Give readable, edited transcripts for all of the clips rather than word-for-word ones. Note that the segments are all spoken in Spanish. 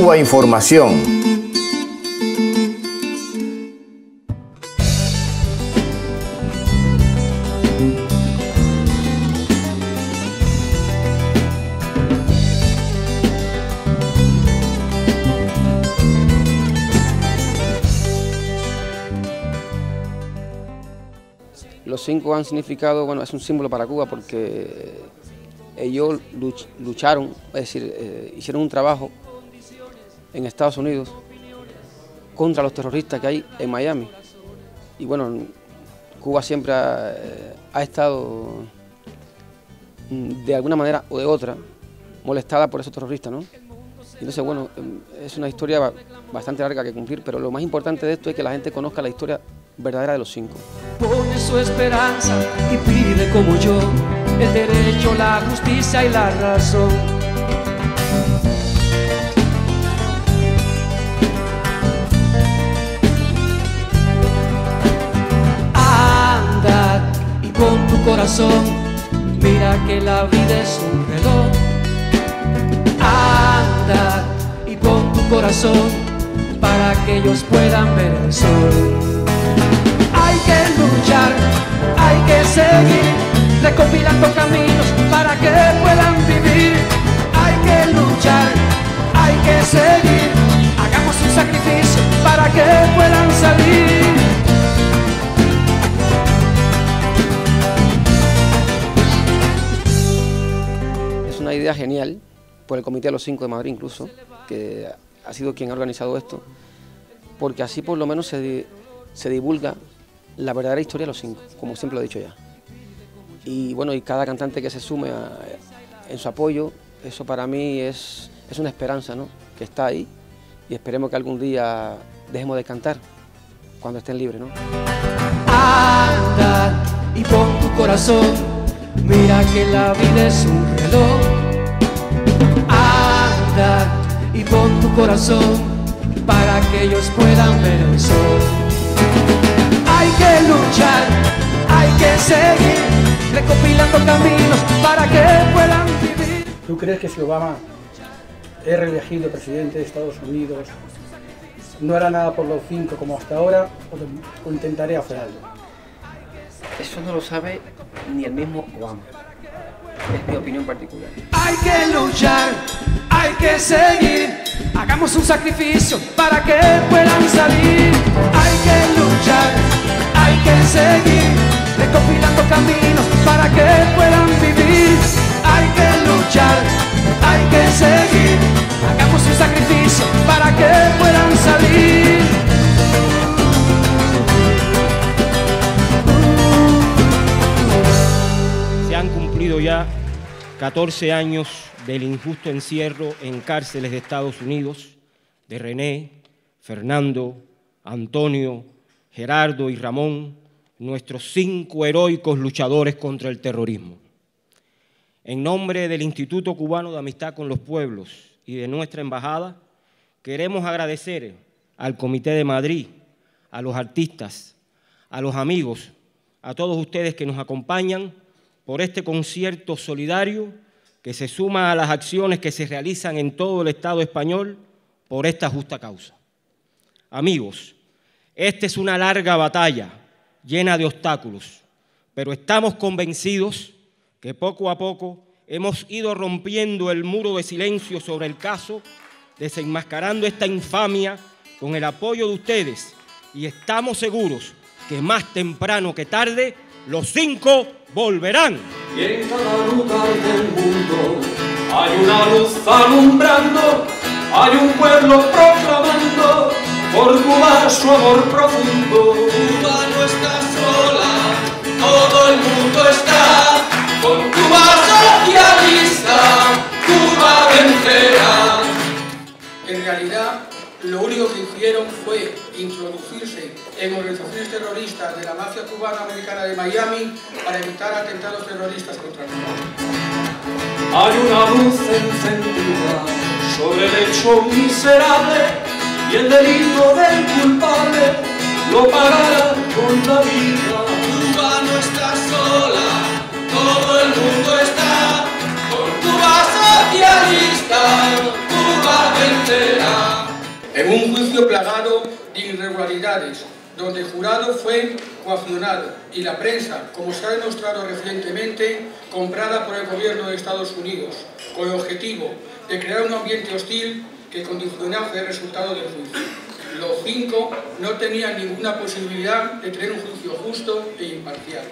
Cubainformación. Los 5 han significado, bueno, es un símbolo para Cuba porque ellos lucharon, es decir, hicieron un trabajo en Estados Unidos contra los terroristas que hay en Miami. Y bueno, Cuba siempre ha estado de alguna manera o de otra molestada por esos terroristas, ¿no? Entonces, bueno, es una historia bastante larga que cumplir, pero lo más importante de esto es que la gente conozca la historia verdadera de los 5. Pone su esperanza y pide como yo el derecho, la justicia y la razón. Anda y con tu corazón mira que la vida es un reloj. Anda y con tu corazón para que ellos puedan ver el sol. Hay que luchar, hay que seguir recopilando caminos para que puedan vivir. Hay que luchar, hay que seguir, hagamos un sacrificio para que puedan salir. Es una idea genial por el Comité de los 5 de Madrid incluso, que ha sido quien ha organizado esto, porque así por lo menos se divulga la verdadera historia de los 5, como siempre lo he dicho ya. Y bueno, y cada cantante que se sume en su apoyo, eso para mí es una esperanza, ¿no?, que está ahí, y esperemos que algún día dejemos de cantar cuando estén libres, ¿no? Anda y pon tu corazón, mira que la vida es un reloj. Anda y pon tu corazón para que ellos puedan ver el sol. Hay que luchar, hay que seguir recopilando caminos para que puedan vivir. ¿Tú crees que si Obama es reelegido presidente de Estados Unidos no hará nada por los 5 como hasta ahora o intentaría hacer algo? Eso no lo sabe ni el mismo Obama. Es mi opinión particular. Hay que luchar, hay que seguir, hagamos un sacrificio para que puedan salir. Hay que luchar, hay que seguir recopilando caminos para que puedan vivir. Hay que luchar, hay que seguir, hagamos un sacrificio para que puedan salir. Se han cumplido ya 14 años del injusto encierro en cárceles de Estados Unidos de René, Fernando, Antonio, Gerardo y Ramón, nuestros 5 heroicos luchadores contra el terrorismo. En nombre del Instituto Cubano de Amistad con los Pueblos y de nuestra embajada, queremos agradecer al Comité de Madrid, a los artistas, a los amigos, a todos ustedes que nos acompañan por este concierto solidario que se suma a las acciones que se realizan en todo el Estado español por esta justa causa. Amigos, esta es una larga batalla llena de obstáculos, pero estamos convencidos que poco a poco hemos ido rompiendo el muro de silencio sobre el caso, desenmascarando esta infamia con el apoyo de ustedes, y estamos seguros que más temprano que tarde los 5 volverán. Y en cada lugar del mundo hay una luz alumbrando, hay un pueblo proclamando por Cuba su amor profundo. Cuba no está sola, todo el mundo está con Cuba socialista, Cuba vencerá. En realidad, lo único que hicieron fue introducirse en organizaciones terroristas de la mafia cubana americana de Miami para evitar atentados terroristas contra Cuba. Hay una luz encendida sobre el hecho miserable y el delito del culpable lo pagará con la vida. Cuba no está sola, todo el mundo está con Cuba socialista, Cuba vencerá. en un juicio plagado de irregularidades, donde el jurado fue coaccionado y la prensa, como se ha demostrado recientemente, comprada por el gobierno de Estados Unidos, con el objetivo de crear un ambiente hostil que condicionase el resultado del juicio. Los cinco no tenían ninguna posibilidad de tener un juicio justo e imparcial.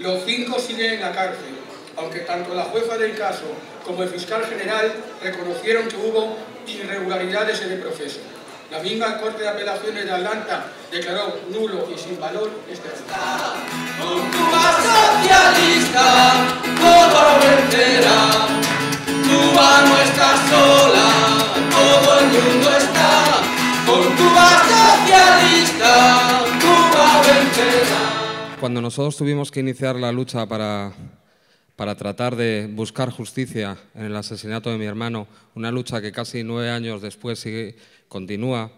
Los cinco siguen en la cárcel, aunque tanto la jueza del caso como el fiscal general reconocieron que hubo irregularidades en el proceso. La misma Corte de Apelaciones de Atlanta declaró nulo y sin valor este juicio. Con Cuba socialista, todo lo vencerá. Cuba no está sola, todo el mundo está. Con Cuba socialista, Cuba vencerá. Cuando nosotros tuvimos que iniciar la lucha para tratar de buscar justicia en el asesinato de mi hermano, una lucha que casi 9 años después sigue, continúa,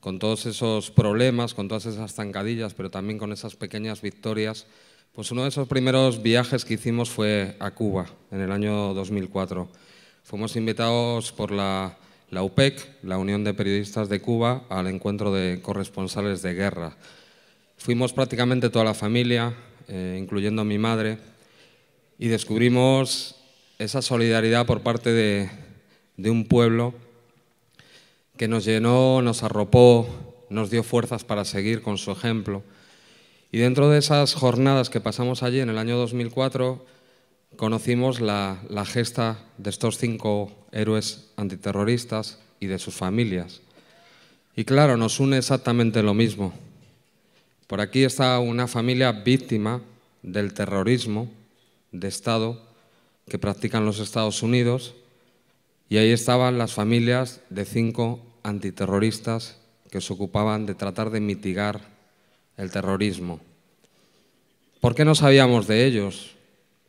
con todos esos problemas, con todas esas zancadillas, pero también con esas pequeñas victorias, pues uno de esos primeros viajes que hicimos fue a Cuba, en el año 2004. Fuimos invitados por la UPEC, la Unión de Periodistas de Cuba, al encuentro de corresponsales de guerra. Fuimos prácticamente toda la familia, incluyendo a mi madre, y descubrimos esa solidaridad por parte de un pueblo que nos llenó, nos arropó, nos dio fuerzas para seguir con su ejemplo. Y dentro de esas jornadas que pasamos allí en el año 2004, conocimos la gesta de estos 5 héroes antiterroristas y de sus familias. Y claro, nos une exactamente lo mismo. Por aquí está una familia víctima del terrorismo de Estado que practican los Estados Unidos, y ahí estaban las familias de 5 antiterroristas que se ocupaban de tratar de mitigar el terrorismo. ¿Por qué no sabíamos de ellos?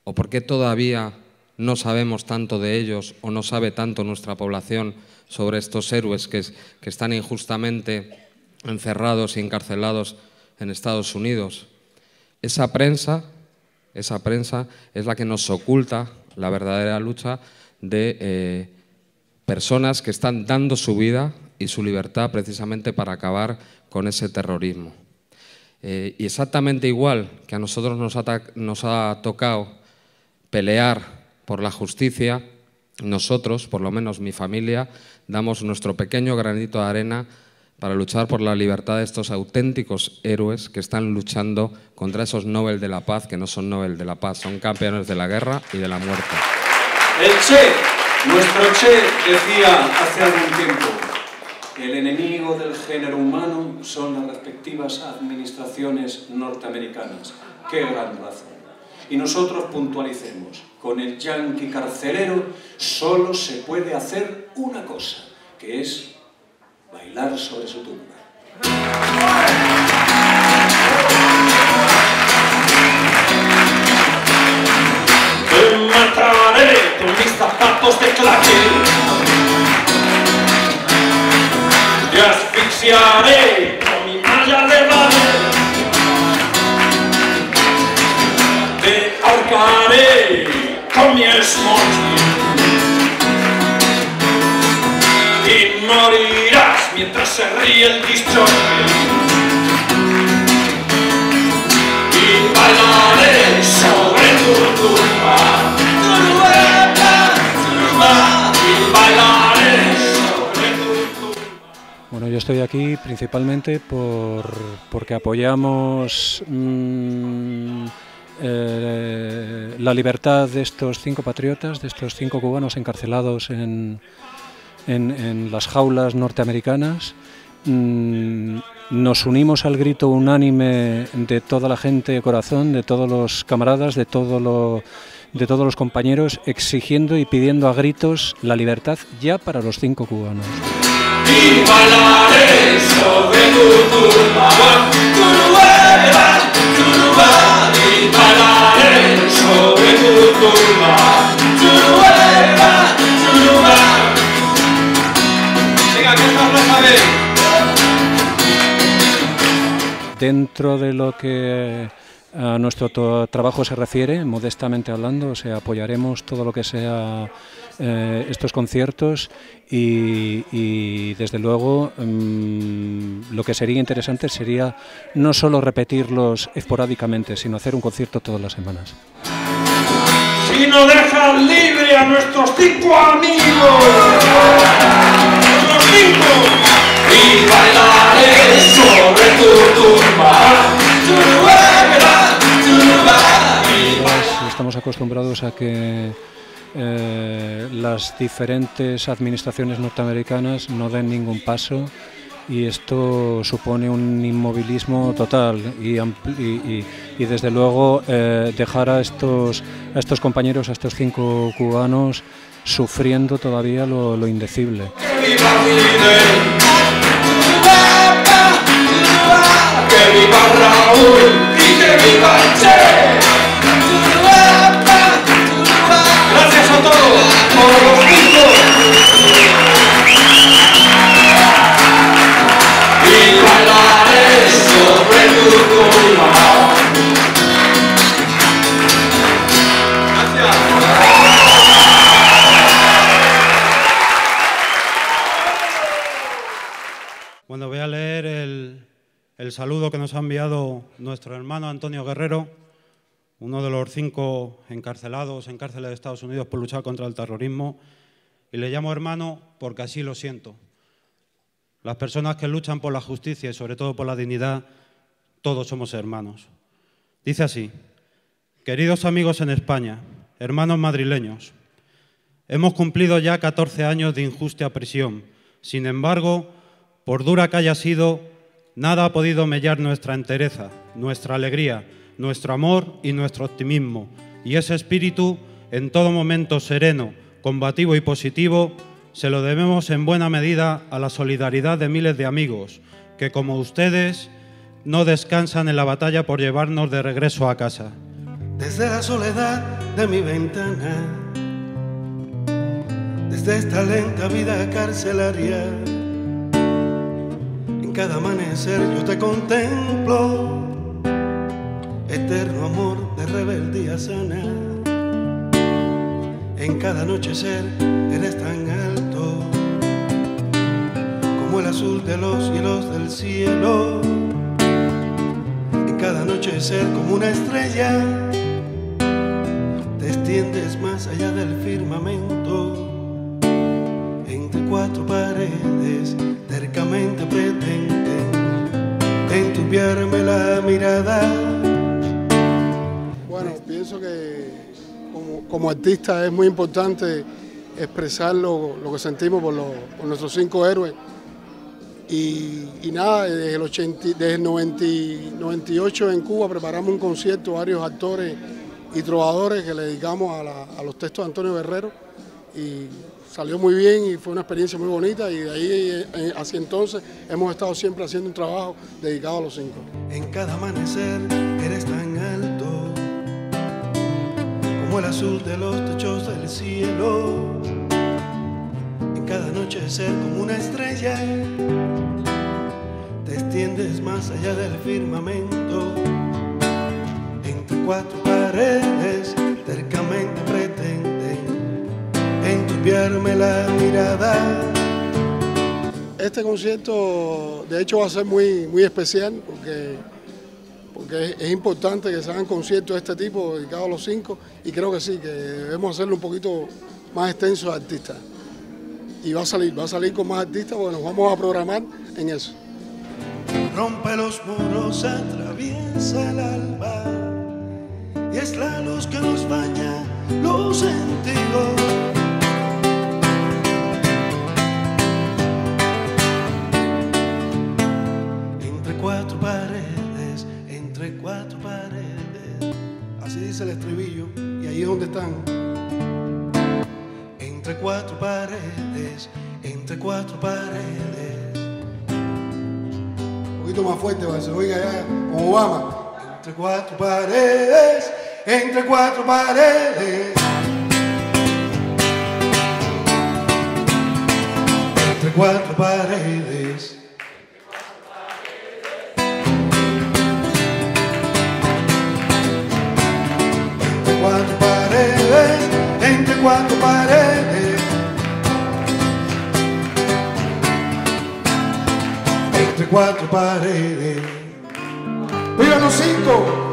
¿O por qué todavía no sabemos tanto de ellos o no sabe tanto nuestra población sobre estos héroes que están injustamente encerrados y encarcelados en Estados Unidos? Esa prensa es la que nos oculta la verdadera lucha de personas que están dando su vida y su libertad precisamente para acabar con ese terrorismo. Y exactamente igual que a nosotros nos ha tocado pelear por la justicia, nosotros, por lo menos mi familia, damos nuestro pequeño granito de arena para luchar por la libertad de estos auténticos héroes que están luchando contra esos Nobel de la Paz, que no son Nobel de la Paz, son campeones de la guerra y de la muerte. El Che, nuestro Che, decía hace algún tiempo: el enemigo del género humano son las respectivas administraciones norteamericanas. ¡Qué gran razón! Y nosotros puntualicemos, con el yanqui carcelero solo se puede hacer una cosa, que es bailar sobre su tumba. Te mataré con mis zapatos de claque, te asfixiaré con mi malla de madera, te ahorcaré con mi esmoche y moriré mientras se ríe el disjockey, y bailaré sobre tu tumba, y bailaré sobre tu tumba. Bueno, yo estoy aquí principalmente porque apoyamos la libertad de estos 5 patriotas, de estos 5 cubanos encarcelados en las jaulas norteamericanas. Nos unimos al grito unánime de toda la gente de corazón, de todos los camaradas, de todos los compañeros, exigiendo y pidiendo a gritos la libertad ya para los 5 cubanos. Y bailaré sobre tu tumba, y bailaré sobre tu tumba. Dentro de lo que a nuestro trabajo se refiere, modestamente hablando, o sea, apoyaremos todo lo que sea estos conciertos y desde luego lo que sería interesante sería no solo repetirlos esporádicamente, sino hacer un concierto todas las semanas. Y no dejan libre a nuestros 5 amigos. Los 5. Y bailaré sobre tu tumba. Estamos acostumbrados a que las diferentes administraciones norteamericanas no den ningún paso. Y esto supone un inmovilismo total y desde luego dejar a estos compañeros, a estos 5 cubanos, sufriendo todavía lo indecible. Gracias a todos. Bueno, voy a leer el saludo que nos ha enviado nuestro hermano Antonio Guerrero, uno de los 5 encarcelados en cárceles de Estados Unidos por luchar contra el terrorismo, y le llamo hermano porque así lo siento. Las personas que luchan por la justicia y sobre todo por la dignidad, todos somos hermanos. Dice así: queridos amigos en España, hermanos madrileños, hemos cumplido ya 14 años de injusta prisión. Sin embargo, por dura que haya sido, nada ha podido mellar nuestra entereza, nuestra alegría, nuestro amor y nuestro optimismo. Y ese espíritu, en todo momento sereno, combativo y positivo, se lo debemos en buena medida a la solidaridad de miles de amigos que, como ustedes, no descansan en la batalla por llevarnos de regreso a casa. Desde la soledad de mi ventana, desde esta lenta vida carcelaria, cada amanecer yo te contemplo, eterno amor de rebeldía sana. En cada anochecer eres tan alto como el azul de los cielos del cielo. En cada anochecer como una estrella te extiendes más allá del firmamento. Entre 4 paredes tercamente pretenden enturbiarme la mirada. Bueno, pienso que como artista es muy importante expresar lo que sentimos por nuestros 5 héroes. Y nada, desde el 98 en Cuba preparamos un concierto, varios actores y trovadores que le dedicamos a los textos de Antonio Guerrero. Y salió muy bien y fue una experiencia muy bonita, y de ahí hacia entonces hemos estado siempre haciendo un trabajo dedicado a los 5. En cada amanecer eres tan alto como el azul de los techos del cielo. En cada anochecer como una estrella te extiendes más allá del firmamento. Entre 4 paredes tercamente pretenden enturbiarme la mirada. Este concierto de hecho va a ser muy especial porque es importante que se hagan conciertos de este tipo dedicados a los 5, y creo que sí, que debemos hacerlo un poquito más extenso de artistas. Y va a salir con más artistas porque nos vamos a programar en eso. Rompe los muros, atraviesa el alba y es la luz que nos baña los sentidos. Así dice el estribillo, y ahí es donde están. Entre 4 paredes, entre 4 paredes. Un poquito más fuerte para que se oiga ya como Obama. Entre 4 paredes, entre 4 paredes. Entre 4 paredes. Entre 4 paredes, entre cuatro paredes. Entre cuatro paredes. ¡Viva los cinco!